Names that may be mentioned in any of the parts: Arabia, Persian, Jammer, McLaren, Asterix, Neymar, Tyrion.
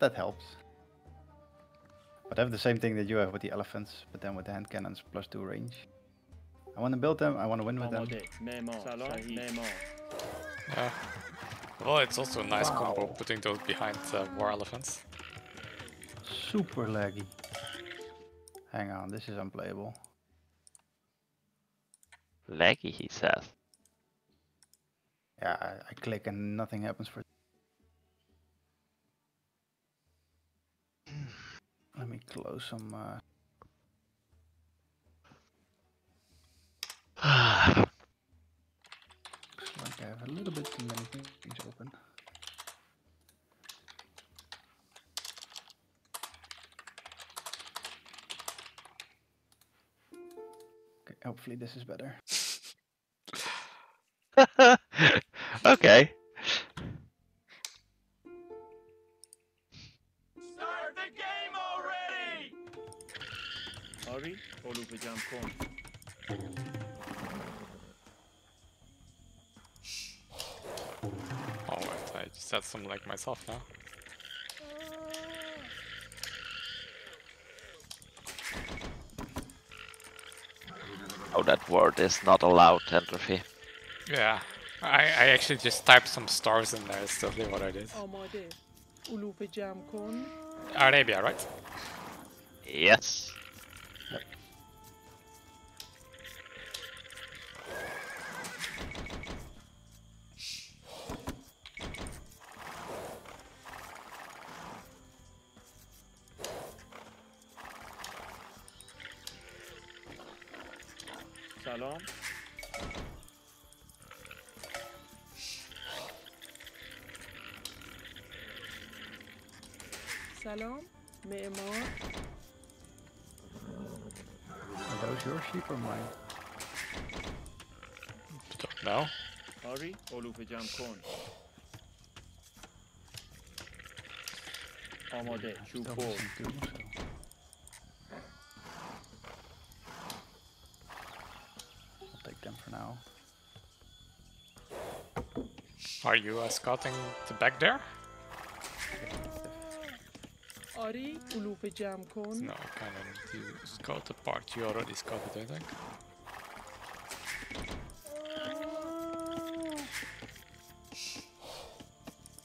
that helps. But I have the same thing that you have with the elephants, but then with the hand cannons plus 2 range. I want to build them, I want to win with them. Yeah. Well, it's also a nice combo, putting those behind war elephants. Super laggy. Hang on, this is unplayable. Laggy, he says. Yeah, I click and nothing happens for... Let me close some... Looks like I have a little bit too many things open. Okay, hopefully this is better. Okay. Start the game already! Hurry, or do we jump on? Oh wait, I just said something like myself now. Oh, that word is not allowed, entropy. Yeah. I actually just typed some stars in there, it's totally what I did. Arabia, right? Yes. Yep. Salam. Salam, Me'emor. Are those your sheep or mine? Don't know. Hurry, Olufejam corn. Amade, Chupor. I'll take them for now. Are you scouting the back there? No, I kind of need to scout the part. You already scouted, I think.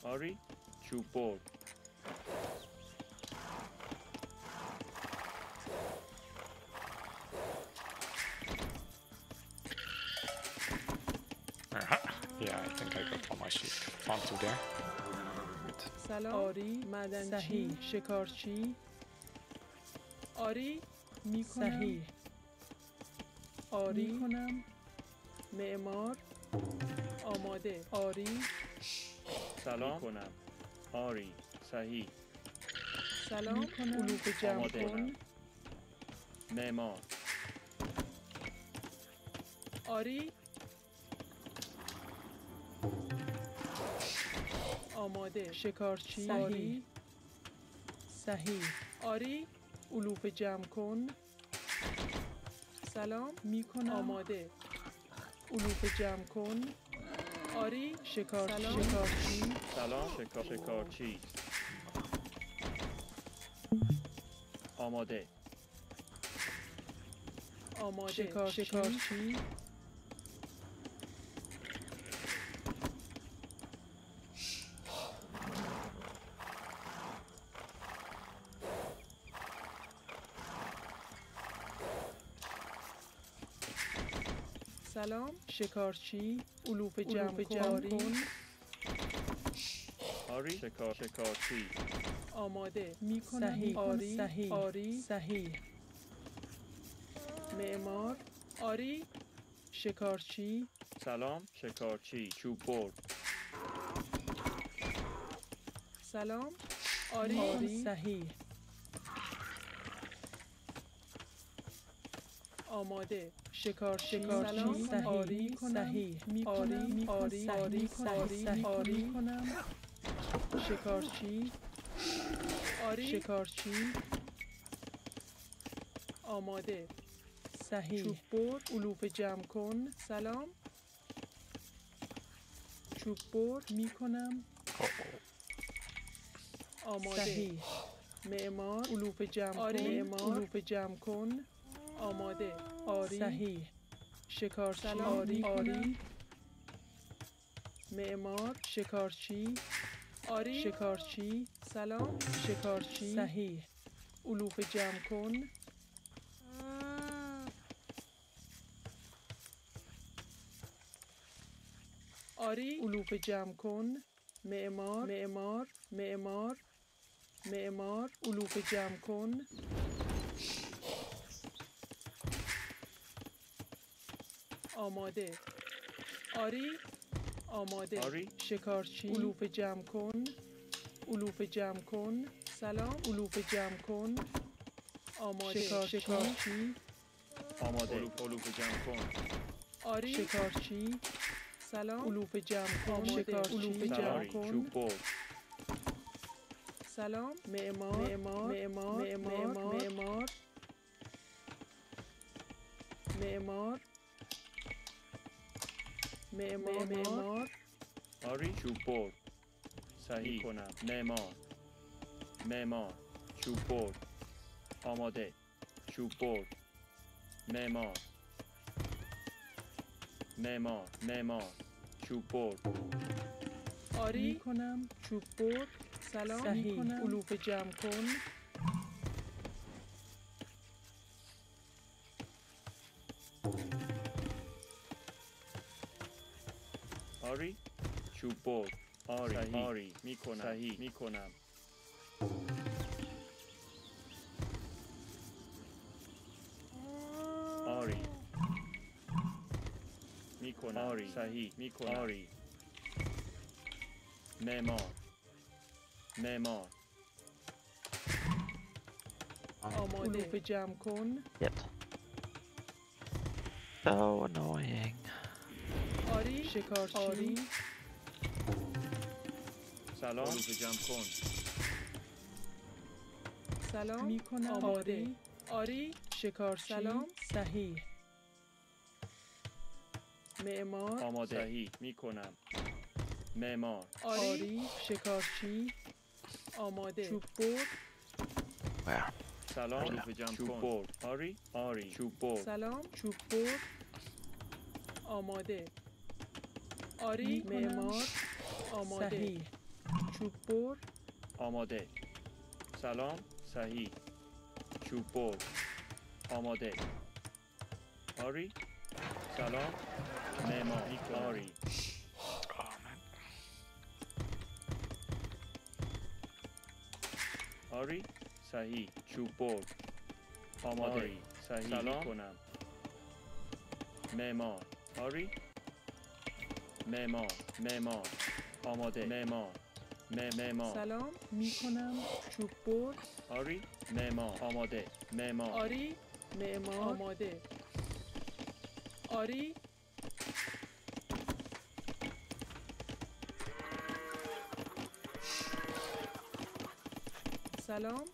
Hurry, Chupor. Yeah, I think I got all my sheep. Found two there. آری مدنچی شکارچی آری میکنم آری میکنم معمار آماده آری سلام کنم آری صحیح سلام علوف جمع کن معمار آری آماده شکارچی آری صحیح آری علوف جمع کن سلام میکنم آماده علوف جمع کن آری شکارچی سلام شکارچی آماده شکارچی سلام شکارچی علوف جمع کن آری شکارچی آماده میکنم آری صحیح معمار آری شکارچی سلام شکارچی چوبور سلام آری صحیح آماده شکارچی آری صحیح کنم شکارچی آماده صحیح چوب بر علوف جمع کن سلام چوب بر میکنم آماده. معمار علوف جمع کن. علوف جمع کن. آماده. آری. صحیح. شکارچی. آری. آری. معمار شکارچی. آری. شکارچی. سلام. شکارچی. صحیح. علوف جمع کن. آری. علوف جمع کن. معمار معمار معمار معمار علوف جمع کن. آماده. آری. آماده. آری. شکارچی. علوف جمع کن. علوف جمع کن. سلام. علوف جمع کن. آماده. شکارچی. آماده. علوف جمع کن. آری. شکارچی. سلام. علوف جمع کن. شکارچی. علوف جمع کن. سلام. معمار معمار معمار معمار معمار معمار معمار آری. چوبور. صحیح کنم. معمار معمار چوبور. آماده. چوبور. معمار معمار معمار چوبور. آری کنم. چوبور. سلام. صحیح. علوف جمع کن. آری چوبور. آری صحیح. آری میکنم. صحیح میکنم. آری میکنم. آری صحیح میکنم. آری معمار معمار آماده. علوف جمع کن. Yep. So annoying. آری شکارچی. آری سلام. علوف جمع کن. سلام میکنم. آماده. آری شکارچی. سلام. صحیح. معمار آماده. صحیح میکنم. معمار. آری شکارچی. آماده. چوبور. سلام. علوف جمع کن. آری. آری چوبور. سلام. چوبور. آماده. آری معمار آماده. صحیح. چوبور. آماده. سلام. صحیح. چوبور. آماده. آری سلام. معمار. آری. آری صحیح. چوبور. آماده. آری صحیح. سلام کنم. معمار. آری معمار معمار آماده. معمار معمار سلام میکنم. چوبور. آری معمار آماده. معمار. آری معمار آماده. آری سلام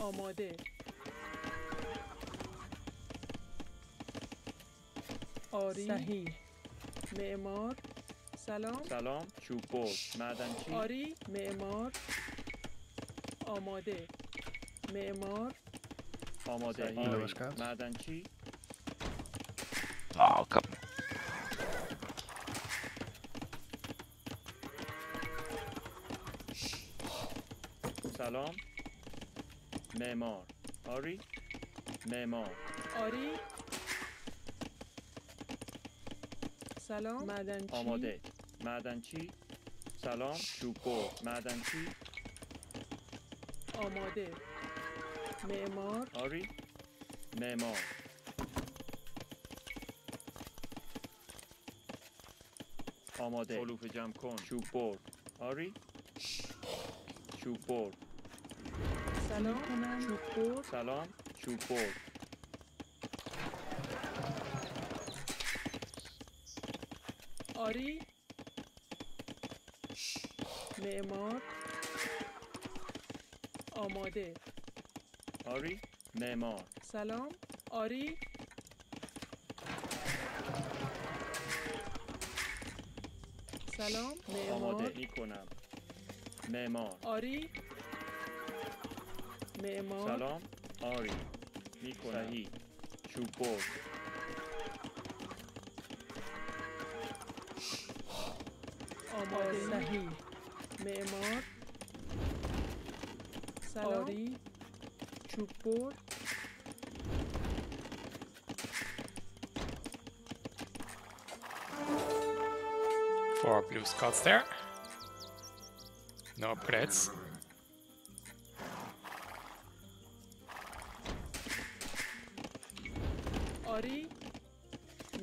آماده. آری صحیح. معمار سلام. سلام چوبور. معدنچی. آری معمار آماده. معمار آماده. آری معدنچی. Oh, come on. سلام. معمار. آری معمار. آری سلام. معدنچی. آماده. معدنچی. سلام. چوبور. معدنچی. آماده. معمار. آری معمار. آماده. علوف جمع کن. چوبور. آری چوبور. سلام کنم. چوبور. سلام چوبور. آری معمار آماده. آری معمار. سلام. آری سلام. معمار. آماده میکنم. معمار. آری امام سلام آری میکنهی چوبور آماده نهی معمار سلام آری چوبور Four blue scots there. No upgrades. Ori,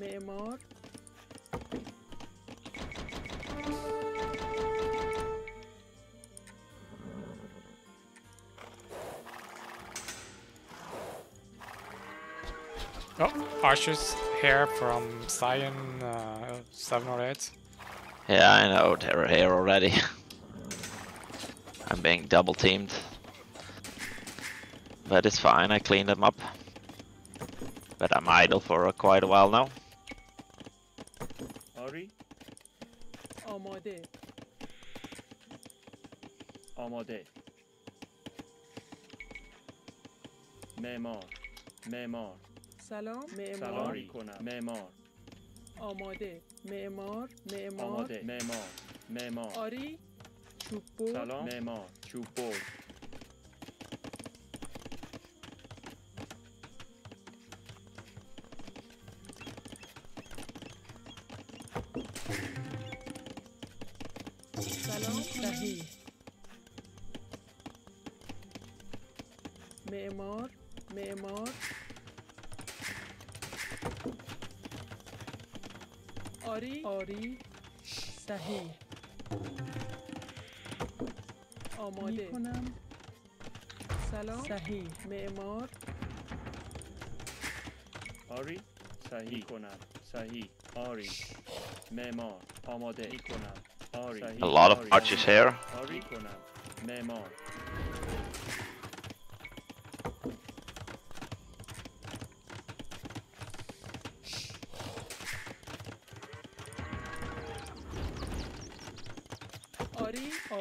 Memor. Oh, Archer's hair from Scion 7 or 8. Yeah, I know, they're here already. I'm being double teamed. But it's fine, I cleaned them up. But I'm idle for quite a while now. Ari? Amade. Amade. Memor. Memor. Salam. Memor. Memor. Amade. معمار معمار معمار معمار آری چوبور سلام معمار چوبور سلام دهی معمار معمار Ori, Ori, Sahih. Amade. Salam. Sahih. Me'mar. Ori, Sahih. Konam. Sahih. Ori. Me'mar. Amade. Konam. Ori. A lot of arches here. Ori. Konam. Me'mar.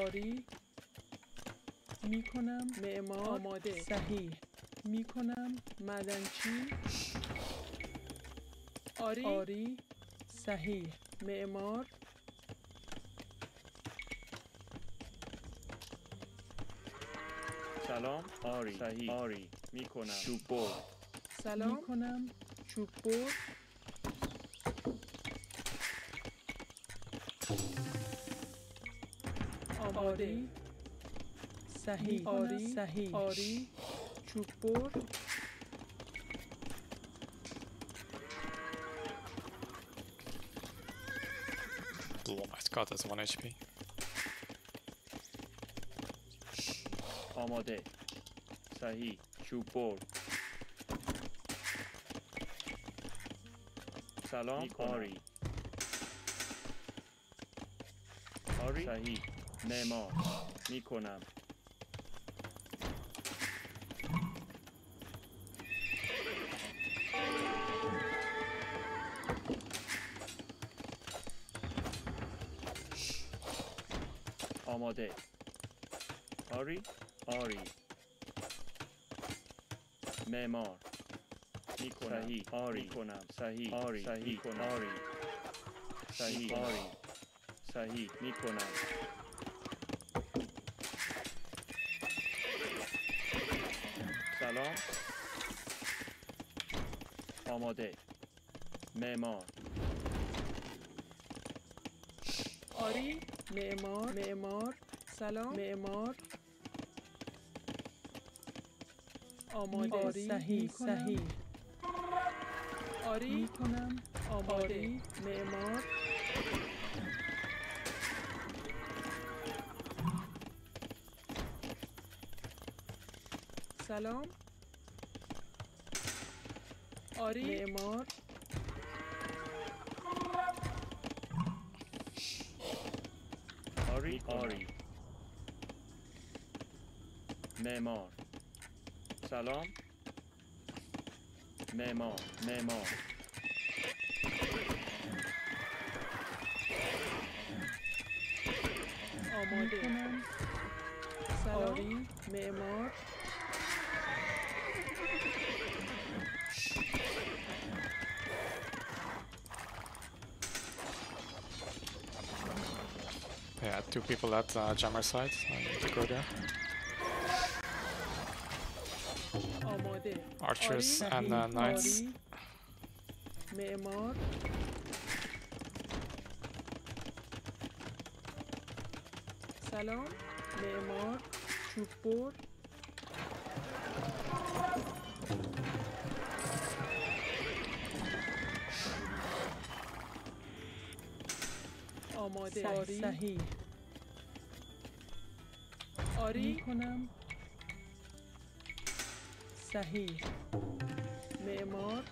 آری میکنم معمار آماده صحیح میکنم معدنچی آری آری صحیح معمار سلام آری صحیح آری میکنم چوبور سلام میکنم چوبور آری صحیح آری صحیح آری چوبور Oh my god, that's 1 HP. آماده صحیح چوبور سلام آری آری صحیح معمار میکنم آماده آری آری معمار میکنم صحیح آری میکنم صحیح آری صحیح میکنم آری صحیح آری صحیح میکنم سلام آماده معمار آری معمار معمار سلام معمار آماده صحیح صحیح آری میکنم آماده معمار سلام آری معمار آری آری معمار سلام معمار معمار آماده سلام معمار two people at Jammer side, so I need to go there. Archers and knights. Salam, Me'mar, Chupor. آماده صحیح آری کنم صحیح معمار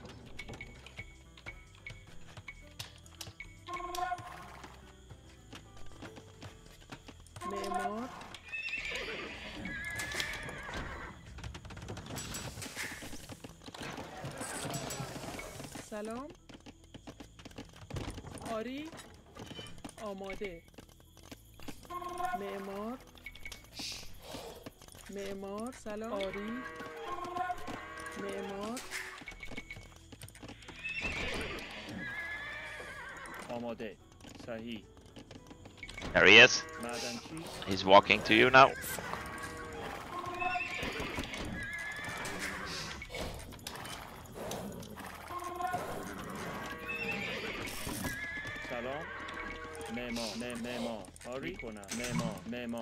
معمار سلام آری آماده معمار معمار سلام آری معمار آماده صحیح There he is. He's walking to you now.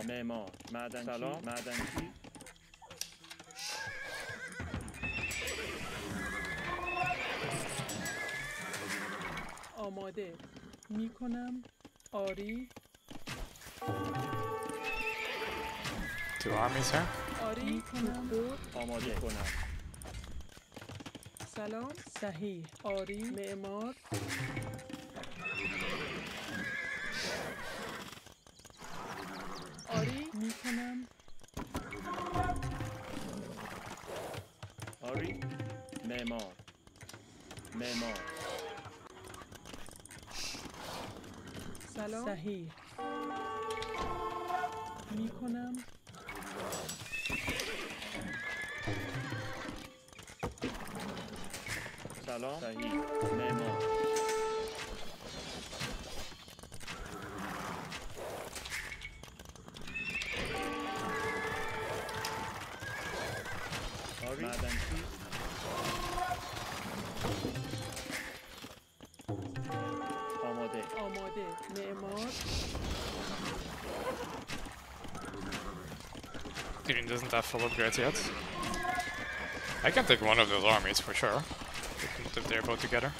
Memo, Madan Salon, Madan Key. Amade, Mikonam, Ari. Two armies here. Ari, Konam, Amade, Konam. Salon, Sahi, Ari, Memor. آری میکنم آری معمار معمار سلام صحیح میکنم سلام صحیح معمار Tyrion doesn't have full upgrades yet. I can take one of those armies for sure, if they're both together.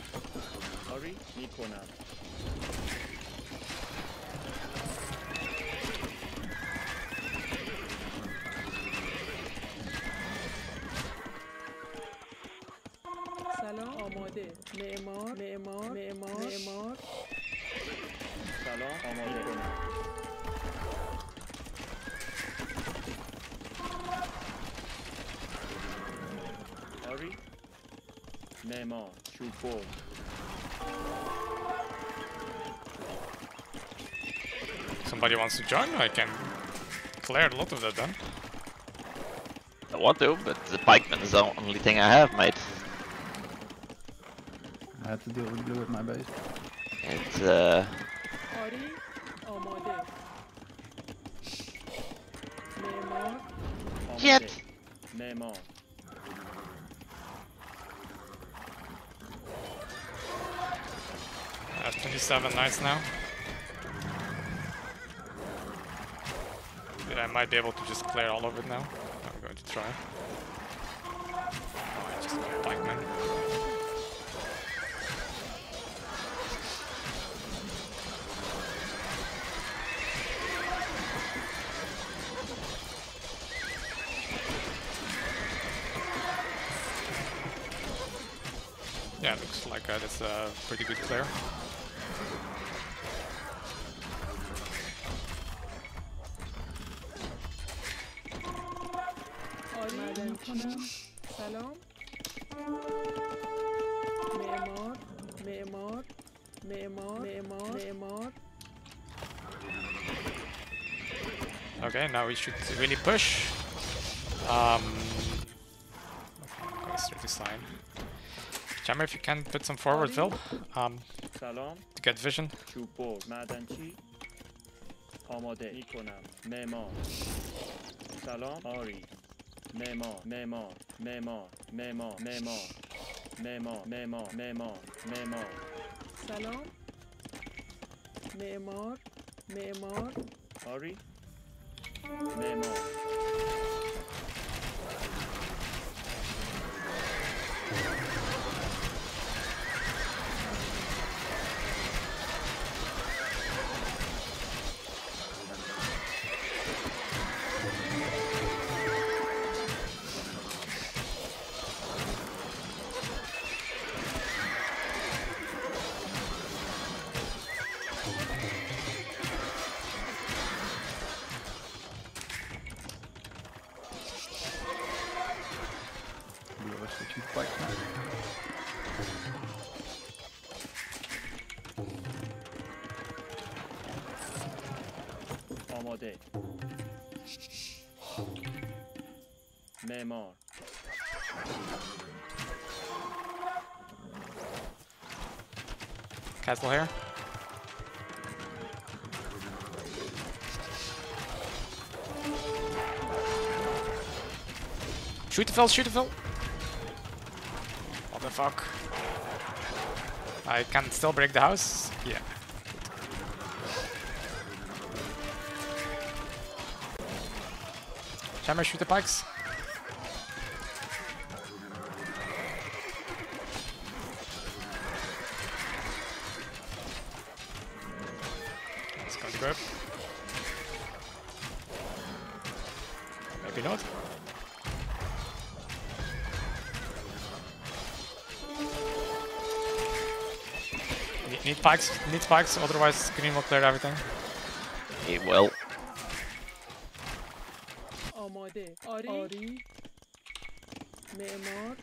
Salam, Amade, Me'mar, Me'mar, Me'mar, Me'mar. Salam, Amade. Neymar, shoot ball. Somebody wants to join? I can clear a lot of that then. I want to, but the pikeman is the only thing I have, mate. I have to deal with blue with my base. It's Shit! Neymar. I have 27 knights now. Dude, I might be able to just clear all of it now. I'm going to try. Oh, I just got a pikeman. Yeah, it looks like that's a pretty good clear. Salam. Me'mar, Me'mar, Me'mar, Me'mar, Me'mar. Okay, now we should really push. Okay, I'm going through the sign. Jammer, if you can put some forward fill to get vision. آماده می کنم. معمار سلام آری. معمار معمار معمار معمار معمار معمار معمار معمار معمار سلام معمار معمار آری معمار آماده معمار Castle here. Shoot the fell, shoot the fell. What the fuck? I can still break the house? Yeah. Jammer, shoot the pikes. It's going to go up. Maybe not. Need pikes, otherwise green will clear everything. It will. آری معمار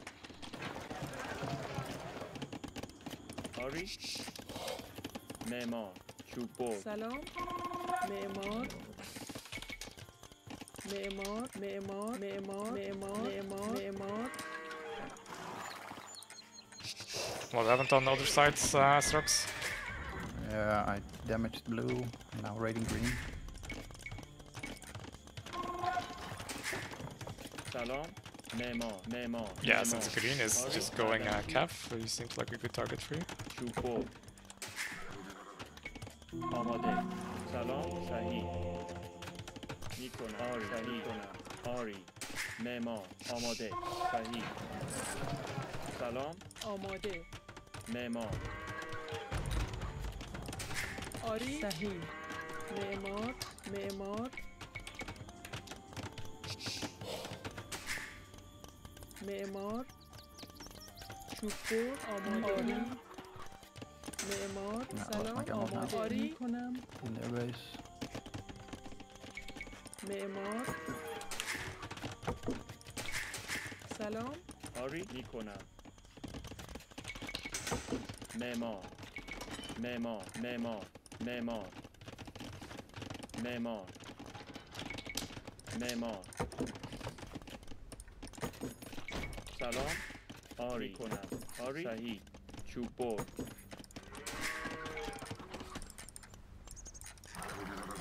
آری معمار چوبو سلام معمار معمار معمار معمار معمار معمار What happened on the other side, Strux? Yeah, I damaged blue, now raiding green. Yeah, since green is just going calf, it seems like a good target for you. معمار چوبور آماداری معمار سلام آماداری کنم معمار سلام آری میکنم معمار معمار معمار معمار معمار معمار سلام آری کنم آری صحیح چوبور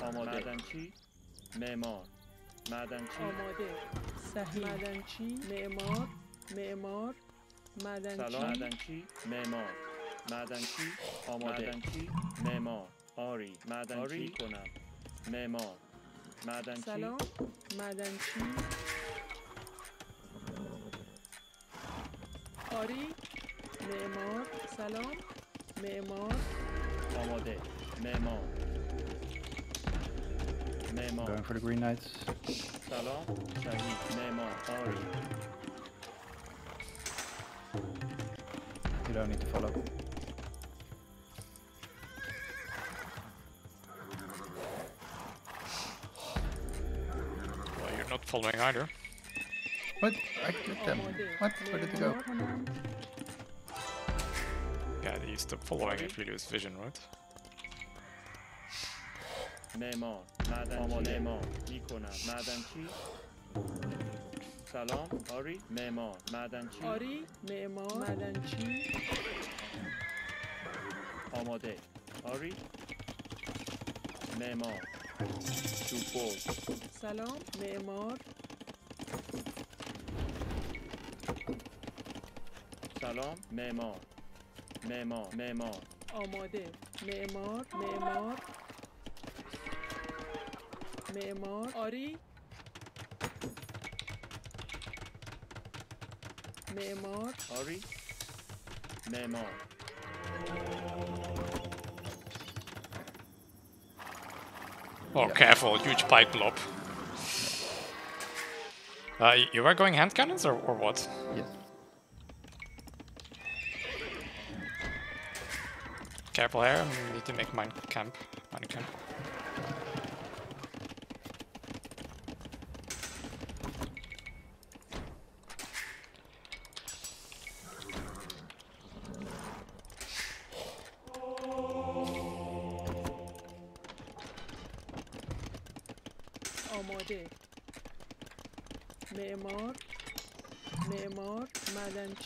آماده معدنچی معمار معدنچی آماده صحیح معدنچی معمار معمار معدنچی سلام معدنچی معمار معدنچی آماده معدنچی معمار آری معدنچی کنم معمار معدنچی سلام معدنچی آری معمار سلام معمار آماده معمار معمار going for the green knights سلام شهید معمار آری you don't need to follow well you're not following either What? I clicked them. What? Where did they go? Yeah, you stop following if you lose vision, right? Memor, Madanchi, Memor, Nikona, Madanchi. Salam, Ori, Memor, Madanchi. Ori, Memor, Madanchi. Amade, Ori, Memor, سلام معمار. سلام معمار. معمار معمار آماده. معمار معمار معمار آری. معمار آری. معمار Oh, careful, huge pipe blob. You were going hand cannons or what? Yes. Careful here, I need to make mine camp. Mine camp.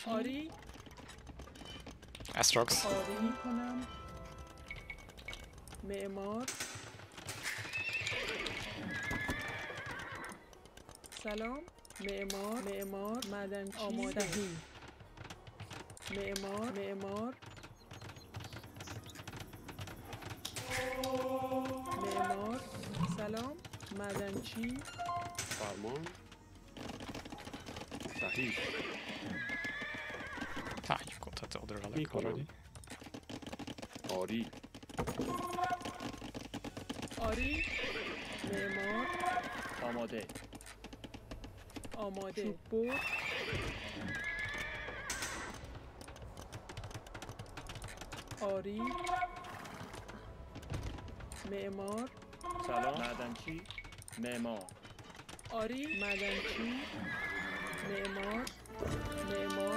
آری استروکس آری میکنم. معمار سلام معمار معمار معدن آماده. معمار معمار معمار سلام معدنچی فرمان صحیح. Ah, you've got that other relic already. Ori. Ori. Memo. Amade. Amade. Support. Ori. Memo. Salam. Madanchi. Memo. Ori. Madanchi. Memo. Memo.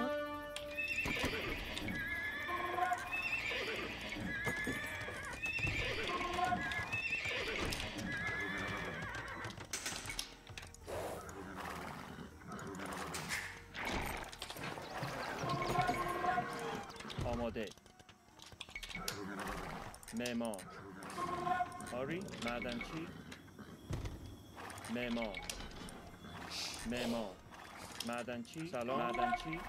معمار آری معدنچی معمار معمار معدنچی سلام معدنچی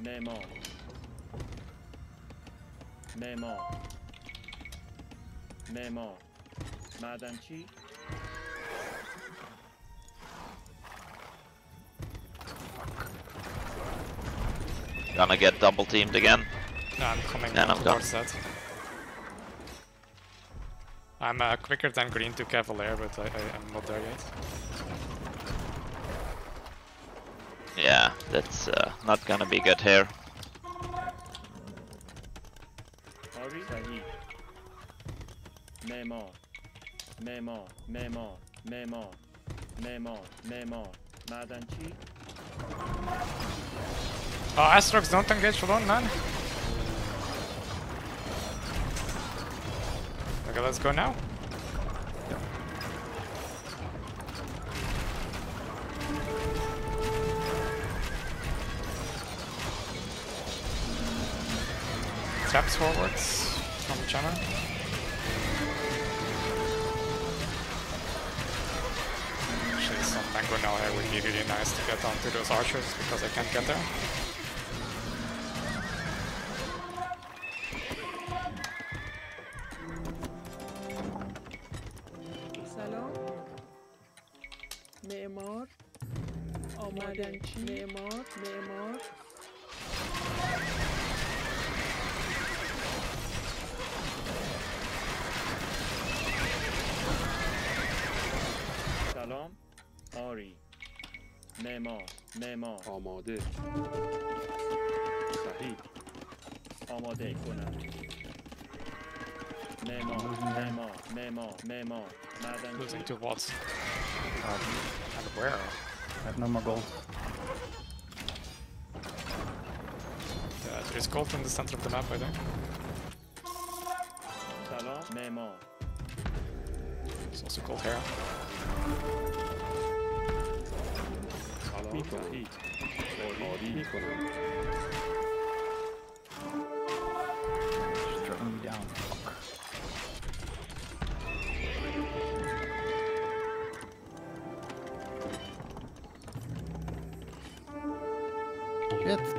معمار معمار معمار معدنچی Gonna get double teamed again. No, I'm coming towards that. I'm quicker than green to Cavalier, but I'm not there yet. Yeah, that's not gonna be good here. Memo, memo, memo, memo, memo, memo, Madanchi. Oh, Astrox, don't engage alone, man. Okay, let's go now. Yeah. Taps forwards from Jammer. Actually, some Tango now here would be really nice to get onto those archers because I can't get there. معمار معمار سلام آری معمار معمار آماده صحیح آماده کنم معمار معمار معمار معمار Losing to what? And where? I have no more gold. There's gold in the center of the map, I think. Hello, Memo. There's also gold here. Hello, Mikoli. He's dragging me down. shit.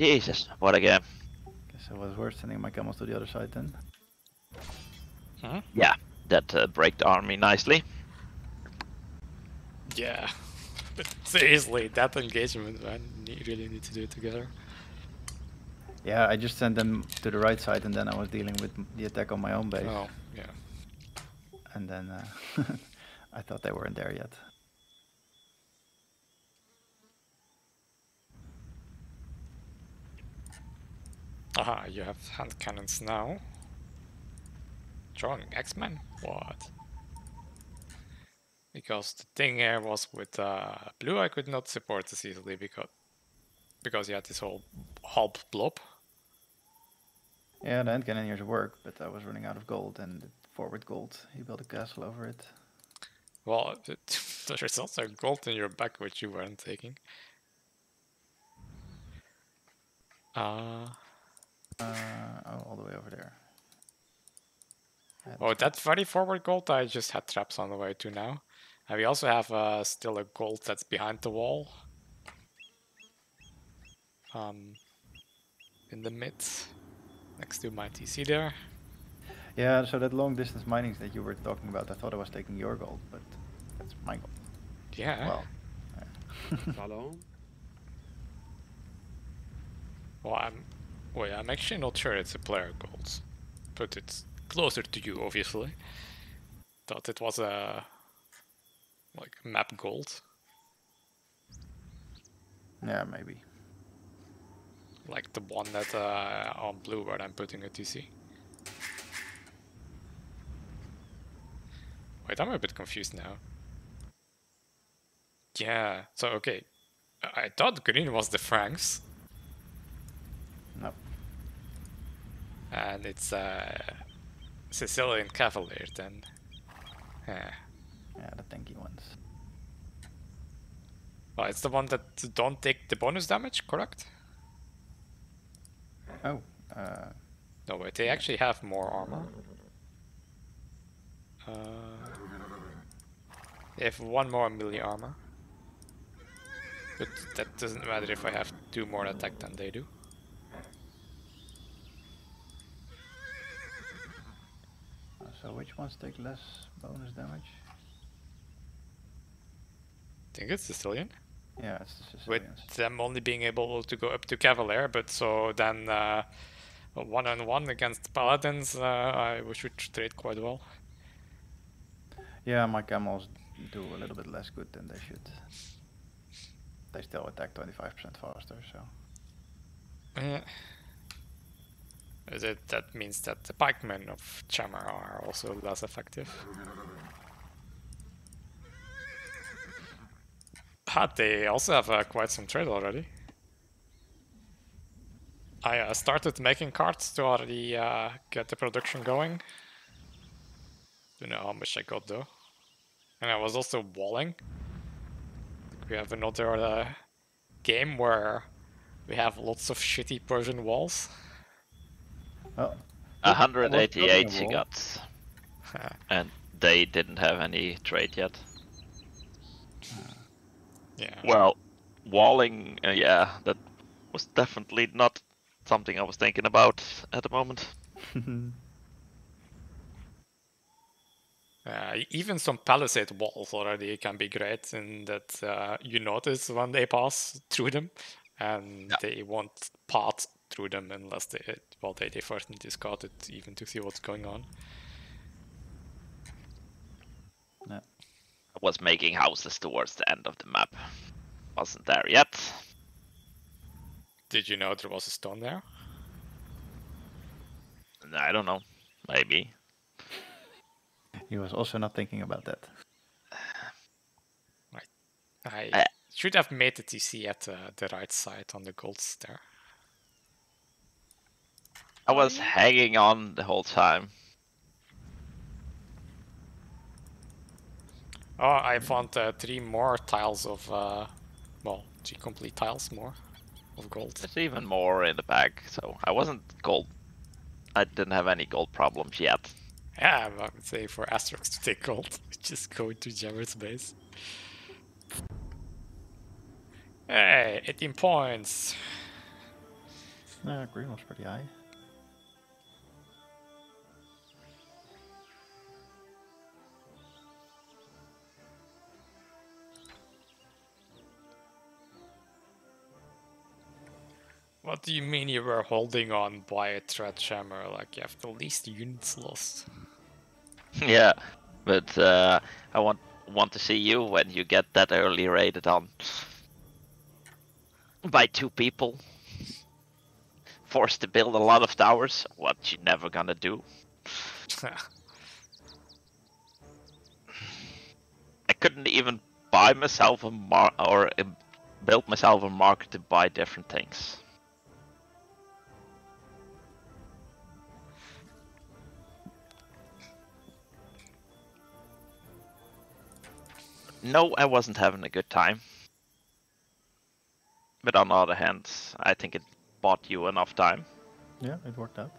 Jesus, what a game. Guess it was worth sending my camels to the other side then. Huh? Yeah, that braked the army nicely. Yeah. Seriously, that engagement, man, you really need to do it together. Yeah, I just sent them to the right side and then I was dealing with the attack on my own base. Oh, yeah. And then I thought they weren't there yet. Aha, you have hand cannons now. Drawing X-Men? What? Because the thing here was with blue I could not support this easily because you had this whole hulp blob. Yeah, the hand cannon here worked, but I was running out of gold and forward gold. He built a castle over it. Well, there's also gold in your back which you weren't taking. Oh, all the way over there. And oh, that very forward gold I just had traps on the way to now. And we also have still a gold that's behind the wall. In the mid, next to my TC there. Yeah, so that long distance mining that you were talking about, I thought I was taking your gold, but that's my gold. Yeah. Well, yeah. Follow. Well, I'm actually not sure it's a player gold, but it's closer to you, obviously. Thought it was a like map gold. Yeah, maybe. Like the one that on blue where I'm putting a TC. Wait, I'm a bit confused now. Yeah, so okay, I thought green was the Franks. Nope. And it's Sicilian Cavalier then. Yeah, the tanky ones. Well, it's the one that don't take the bonus damage, correct? Oh. No wait, they actually have more armor. They have 1 more melee armor. But that doesn't matter if I have 2 more attack than they do. So which ones take less bonus damage? I think it's Sicilian. Yeah, it's the Sicilians. With them only being able to go up to Cavalier, but so then one-on-one against Paladins, we should trade quite well. Yeah, my camels do a little bit less good than they should. They still attack 25% faster, so... Yeah. That means that the pikemen of Jammer are also less effective. Ah, they also have quite some trade already. I started making cards to already get the production going. Don't know how much I got though. And I was also walling. We have another game where we have lots of shitty Persian walls. Well, 188 she got, and they didn't have any trade yet. Yeah. Well, walling, yeah, that was definitely not something I was thinking about at the moment. Even some palisade walls already can be great in that you notice when they pass through them, and they won't pass through them unless they, well, they first need to scout it even to see what's going on. No. I was making houses towards the end of the map. Wasn't there yet. Did you know there was a stone there? I don't know. Maybe. He was also not thinking about that. I should have made the TC at the right side on the golds there. I was hanging on the whole time. Oh, I want 3 more tiles of, well, 3 complete tiles more of gold. There's even more in the bag, so I wasn't gold. I didn't have any gold problems yet. Yeah, I would say for Asterix to take gold, just go to Jammer's base. Hey, 18 points. No, green was pretty high. What do you mean you were holding on by a thread, Jammer? Like, you have the least units lost. Yeah, but I want to see you when you get that early raided on by 2 people. Forced to build a lot of towers, what you're never gonna do. I couldn't even buy myself a build myself a market to buy different things. No, I wasn't having a good time. But on the other hand, I think it bought you enough time. Yeah, it worked out.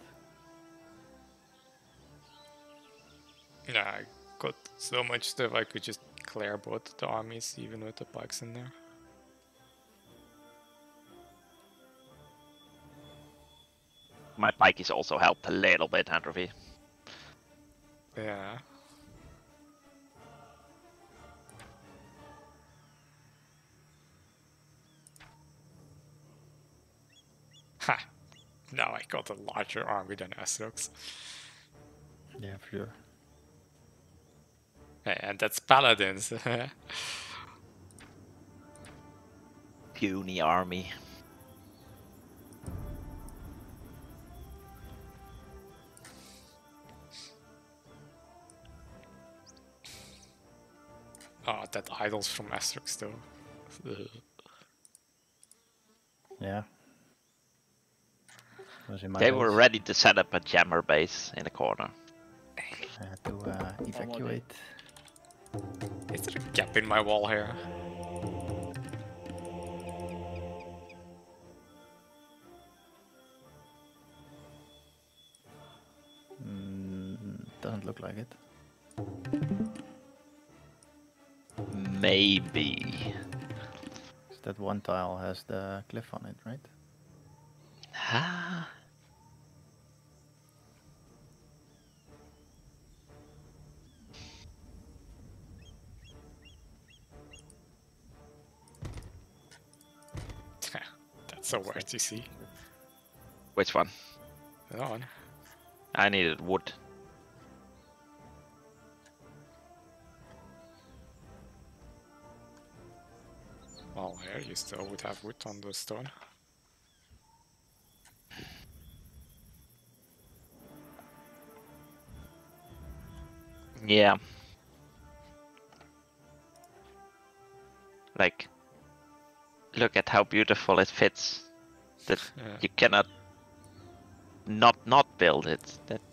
Yeah, I got so much stuff I could just clear both the armies, even with the bugs in there. My pikeys also helped a little bit, Androvy. Yeah. Ha! Now I got a larger army than Asterix. Yeah, for sure. Hey, and that's paladins. Puny army. Oh, that idol's from Asterix, though. Yeah. They were ready to set up a Jammer base in the corner. I had to evacuate. Is there a gap in my wall here? Doesn't look like it. Maybe. That one tile has the cliff on it, right? Ah. That's so weird to see. Which one? That one. I needed wood. Well, here you still would have wood on the stone. Yeah. Like, look at how beautiful it fits. That yeah. You cannot not build it. That